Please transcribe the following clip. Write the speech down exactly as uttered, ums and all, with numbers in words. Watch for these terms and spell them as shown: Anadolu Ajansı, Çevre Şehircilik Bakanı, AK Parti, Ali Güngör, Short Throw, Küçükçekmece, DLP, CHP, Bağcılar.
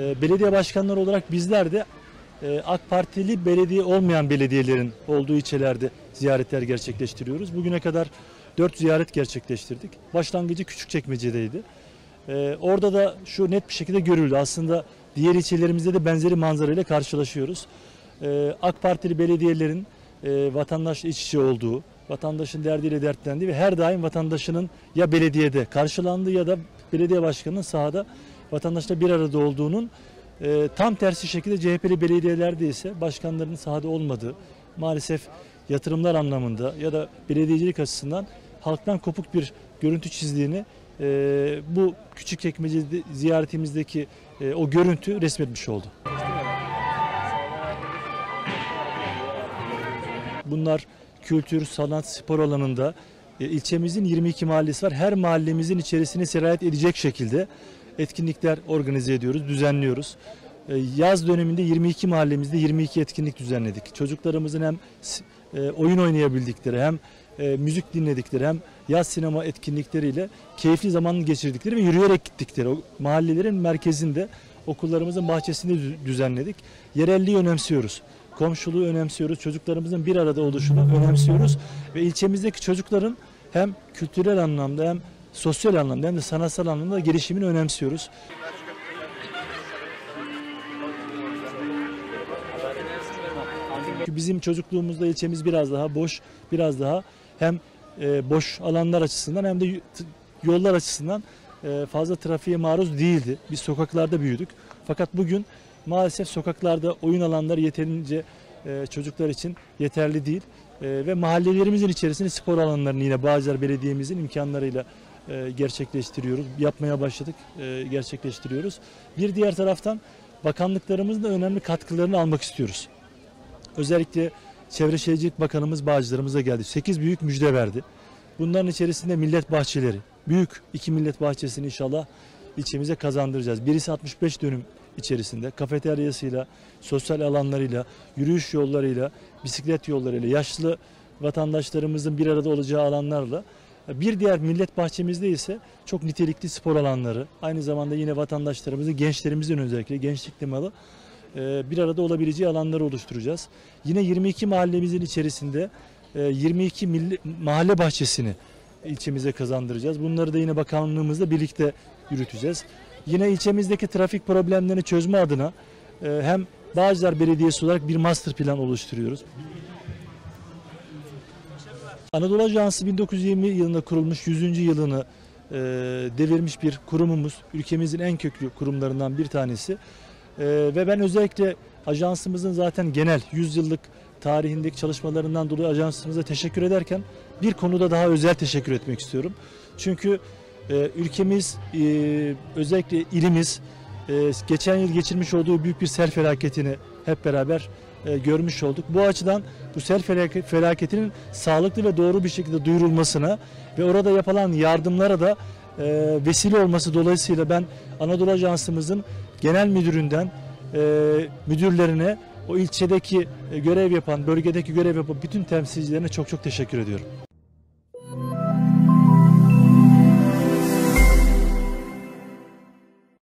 e, belediye başkanları olarak bizler de e, AK Partili belediye olmayan belediyelerin olduğu ilçelerde ziyaretler gerçekleştiriyoruz. Bugüne kadar dört ziyaret gerçekleştirdik. Başlangıcı Küçükçekmece'deydi. E, orada da şu net bir şekilde görüldü. Aslında diğer ilçelerimizde de benzeri manzara ile karşılaşıyoruz. E, AK Partili belediyelerin e, vatandaşla iç içe olduğu, vatandaşın derdiyle dertlendiği ve her daim vatandaşının ya belediyede karşılandığı ya da belediye başkanının sahada vatandaşla bir arada olduğunun e, tam tersi şekilde C H P'li belediyelerde ise başkanlarının sahada olmadığı, maalesef yatırımlar anlamında ya da belediyecilik açısından halktan kopuk bir görüntü çizdiğini e, bu Küçükçekmece ziyaretimizdeki e, o görüntü resmetmiş oldu. Bunlar kültür, sanat, spor alanında e, ilçemizin yirmi iki mahallesi var. Her mahallemizin içerisine sirayet edecek şekilde etkinlikler organize ediyoruz, düzenliyoruz. E, yaz döneminde yirmi iki mahallemizde yirmi iki etkinlik düzenledik. Çocuklarımızın hem e, oyun oynayabildikleri, hem e, müzik dinledikleri, hem yaz sinema etkinlikleriyle keyifli zaman geçirdikleri ve yürüyerek gittikleri o mahallelerin merkezinde, okullarımızın bahçesinde düzenledik. Yerelliği önemsiyoruz. Komşuluğu önemsiyoruz, çocuklarımızın bir arada oluşunu önemsiyoruz ve ilçemizdeki çocukların hem kültürel anlamda hem sosyal anlamda hem de sanatsal anlamda gelişimini önemsiyoruz. Çünkü bizim çocukluğumuzda ilçemiz biraz daha boş, biraz daha hem boş alanlar açısından hem de yollar açısından fazla trafiğe maruz değildi. Biz sokaklarda büyüdük. Fakat bugün maalesef sokaklarda oyun alanları yeterince e, çocuklar için yeterli değil e, ve mahallelerimizin içerisinde spor alanlarını yine Bağcılar Belediye'mizin imkanlarıyla e, gerçekleştiriyoruz. Yapmaya başladık, e, gerçekleştiriyoruz. Bir diğer taraftan bakanlıklarımızın da önemli katkılarını almak istiyoruz. Özellikle Çevre Şehircilik Bakanımız Bağcılarımıza geldi. sekiz büyük müjde verdi. Bunların içerisinde millet bahçeleri, büyük iki millet bahçesini inşallah ilçemize kazandıracağız. Birisi altmış beş dönüm içerisinde kafeteryasıyla, sosyal alanlarıyla, yürüyüş yollarıyla, bisiklet yollarıyla, yaşlı vatandaşlarımızın bir arada olacağı alanlarla, bir diğer millet bahçemizde ise çok nitelikli spor alanları, aynı zamanda yine vatandaşlarımızın, gençlerimizin özellikle gençlik temalı bir arada olabileceği alanları oluşturacağız. Yine yirmi iki mahallemizin içerisinde yirmi iki mahalle bahçesini ilçemize kazandıracağız. Bunları da yine bakanlığımızla birlikte yürüteceğiz. Yine ilçemizdeki trafik problemlerini çözme adına hem Bağcılar Belediyesi olarak bir master plan oluşturuyoruz. Anadolu Ajansı bin dokuz yüz yirmi yılında kurulmuş, yüzüncü yılını devirmiş bir kurumumuz. Ülkemizin en köklü kurumlarından bir tanesi. Ve ben özellikle ajansımızın zaten genel yüz yıllık tarihindeki çalışmalarından dolayı ajansımıza teşekkür ederken bir konuda daha özel teşekkür etmek istiyorum. Çünkü ülkemiz, özellikle ilimiz geçen yıl geçirmiş olduğu büyük bir sel felaketini hep beraber görmüş olduk. Bu açıdan bu sel felaketinin sağlıklı ve doğru bir şekilde duyurulmasına ve orada yapılan yardımlara da vesile olması dolayısıyla ben Anadolu Ajansımızın genel müdüründen müdürlerine, o ilçedeki görev yapan, bölgedeki görev yapan bütün temsilcilerine çok çok teşekkür ediyorum.